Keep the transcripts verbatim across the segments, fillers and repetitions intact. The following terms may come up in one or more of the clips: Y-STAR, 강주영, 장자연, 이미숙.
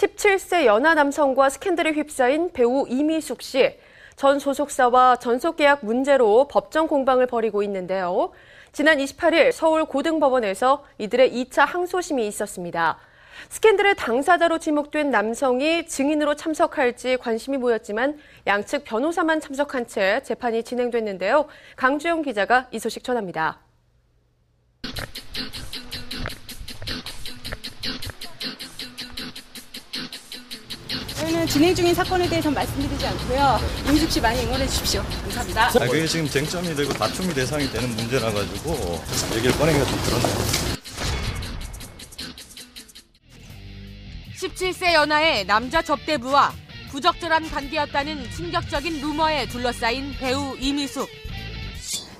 십칠 세 연하 남성과 스캔들에 휩싸인 배우 이미숙 씨. 전 소속사와 전속계약 문제로 법정 공방을 벌이고 있는데요. 지난 이십팔 일 서울 고등법원에서 이들의 이 차 항소심이 있었습니다. 스캔들의 당사자로 지목된 남성이 증인으로 참석할지 관심이 모였지만 양측 변호사만 참석한 채 재판이 진행됐는데요. 강주영 기자가 이 소식 전합니다. 저희는 진행 중인 사건에 대해서는 말씀드리지 않고요. 이미숙 씨 많이 응원해 주십시오. 감사합니다. 아, 그게 지금 쟁점이 되고 다툼이 대상이 되는 문제라 가지고 얘기를 꺼내기가 좀 그렇네요. 십칠 세 연하의 남자 접대부와 부적절한 관계였다는 충격적인 루머에 둘러싸인 배우 이미숙.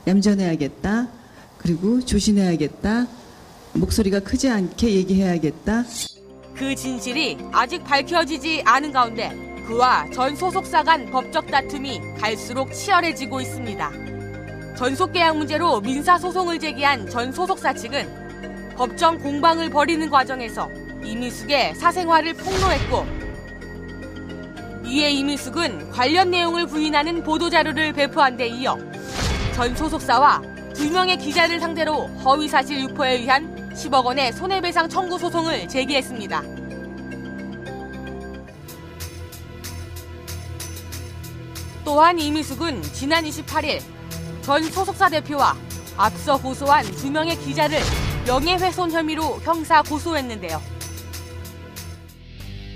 얌전해야겠다. 그리고 조심해야겠다. 목소리가 크지 않게 얘기해야겠다. 그 진실이 아직 밝혀지지 않은 가운데 그와 전 소속사 간 법적 다툼이 갈수록 치열해지고 있습니다. 전속계약 문제로 민사소송을 제기한 전 소속사 측은 법정 공방을 벌이는 과정에서 이미숙의 사생활을 폭로했고, 이에 이미숙은 관련 내용을 부인하는 보도자료를 배포한 데 이어 전 소속사와 두 명의 기자를 상대로 허위사실 유포에 의한 십억 원의 손해배상 청구 소송을 제기했습니다. 또한 이미숙은 지난 이십팔 일 전 소속사 대표와 앞서 고소한 두 명의 기자를 명예훼손 혐의로 형사 고소했는데요.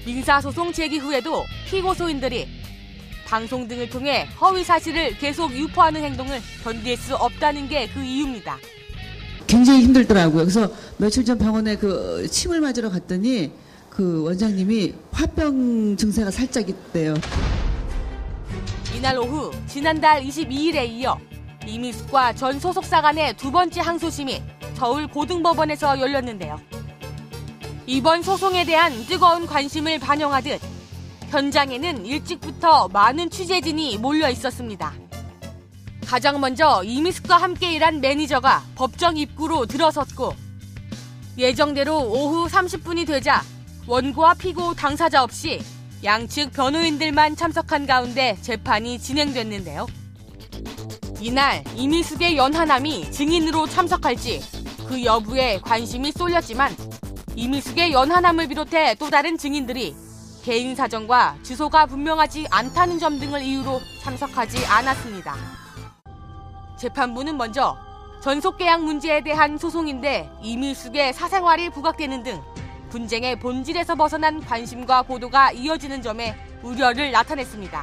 민사소송 제기 후에도 피고소인들이 방송 등을 통해 허위 사실을 계속 유포하는 행동을 견딜 수 없다는 게 그 이유입니다. 굉장히 힘들더라고요. 그래서 며칠 전 병원에 그 침을 맞으러 갔더니 그 원장님이 화병 증세가 살짝 있대요. 이날 오후 지난달 이십이 일에 이어 이미숙과 전 소속사 간의 두 번째 항소심이 서울 고등법원에서 열렸는데요. 이번 소송에 대한 뜨거운 관심을 반영하듯 현장에는 일찍부터 많은 취재진이 몰려 있었습니다. 가장 먼저 이미숙과 함께 일한 매니저가 법정 입구로 들어섰고, 예정대로 오후 삼십 분이 되자 원고와 피고 당사자 없이 양측 변호인들만 참석한 가운데 재판이 진행됐는데요. 이날 이미숙의 연하남이 증인으로 참석할지 그 여부에 관심이 쏠렸지만 이미숙의 연하남을 비롯해 또 다른 증인들이 개인 사정과 주소가 분명하지 않다는 점 등을 이유로 참석하지 않았습니다. 재판부는 먼저 전속계약 문제에 대한 소송인데 이미숙의 사생활이 부각되는 등 분쟁의 본질에서 벗어난 관심과 보도가 이어지는 점에 우려를 나타냈습니다.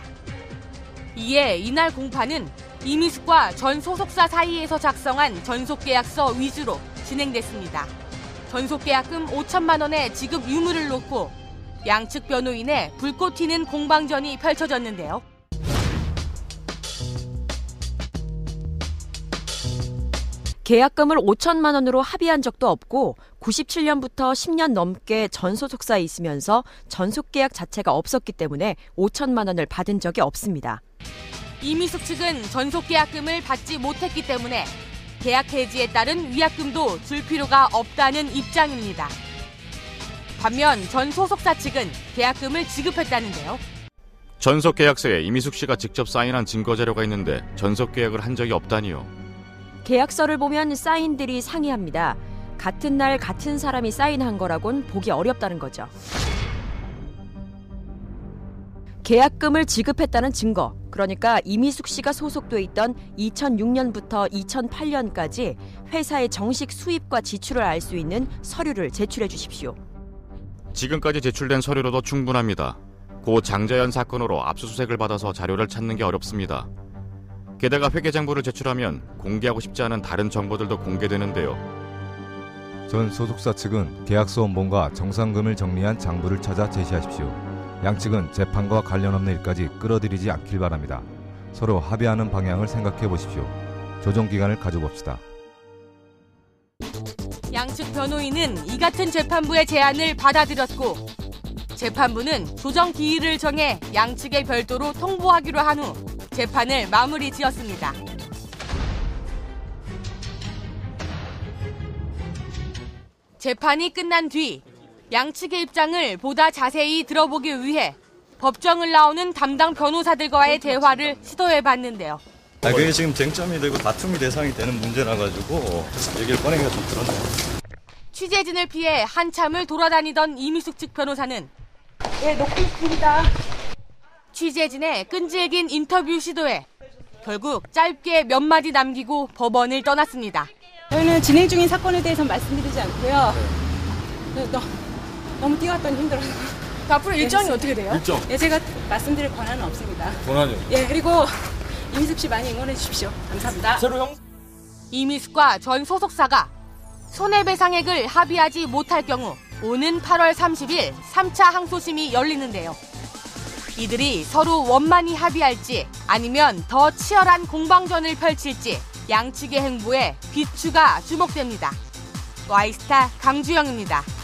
이에 이날 공판은 이미숙과 전 소속사 사이에서 작성한 전속계약서 위주로 진행됐습니다. 전속계약금 오천만 원의 지급 유무를 놓고 양측 변호인의 불꽃 튀는 공방전이 펼쳐졌는데요. 계약금을 오천만 원으로 합의한 적도 없고 구십칠 년부터 십 년 넘게 전 소속사에 있으면서 전속계약 자체가 없었기 때문에 오천만 원을 받은 적이 없습니다. 이미숙 측은 전속계약금을 받지 못했기 때문에 계약 해지에 따른 위약금도 줄 필요가 없다는 입장입니다. 반면 전 소속사 측은 계약금을 지급했다는데요. 전속계약서에 이미숙 씨가 직접 사인한 증거자료가 있는데 전속계약을 한 적이 없다니요. 계약서를 보면 사인들이 상이합니다. 같은 날 같은 사람이 사인한 거라곤 보기 어렵다는 거죠. 계약금을 지급했다는 증거, 그러니까 이미숙 씨가 소속돼 있던 이천육 년부터 이천팔 년까지 회사의 정식 수입과 지출을 알 수 있는 서류를 제출해 주십시오. 지금까지 제출된 서류로도 충분합니다. 고 장자연 사건으로 압수수색을 받아서 자료를 찾는 게 어렵습니다. 게다가 회계장부를 제출하면 공개하고 싶지 않은 다른 정보들도 공개되는데요. 전 소속사 측은 계약서 원본과 정산금을 정리한 장부를 찾아 제시하십시오. 양측은 재판과 관련 없는 일까지 끌어들이지 않길 바랍니다. 서로 합의하는 방향을 생각해 보십시오. 조정기간을 가져봅시다. 양측 변호인은 이 같은 재판부의 제안을 받아들였고, 재판부는 조정기일을 정해 양측에 별도로 통보하기로 한 후 재판을 마무리 지었습니다. 재판이 끝난 뒤 양측의 입장을 보다 자세히 들어보기 위해 법정을 나오는 담당 변호사들과의 대화를 시도해봤는데요. 아, 그게 지금 쟁점이 되고 다툼이 대상이 되는 문제라 가지고 얘기를 꺼내기가 좀 그렇네요. 취재진을 피해 한참을 돌아다니던 이미숙 측 변호사는 예, 놓고 있습니다. 취재진의 끈질긴 인터뷰 시도에 결국 짧게 몇 마디 남기고 법원을 떠났습니다. 저희는 진행 중인 사건에 대해서 말씀드리지 않고요. 너무, 너무 뛰어왔더니 힘들어요. 앞으로 일정이 네, 어떻게 돼요? 일정. 예, 제가 말씀드릴 권한은 없습니다. 권한이요? 예, 그리고 이미숙 씨 많이 응원해 주십시오. 감사합니다. 새로 형... 이미숙과 전 소속사가 손해배상액을 합의하지 못할 경우 오는 팔월 삼십일 삼 차 항소심이 열리는데요. 이들이 서로 원만히 합의할지 아니면 더 치열한 공방전을 펼칠지 양측의 행보에 귀추가 주목됩니다. 와이스타 강주영입니다.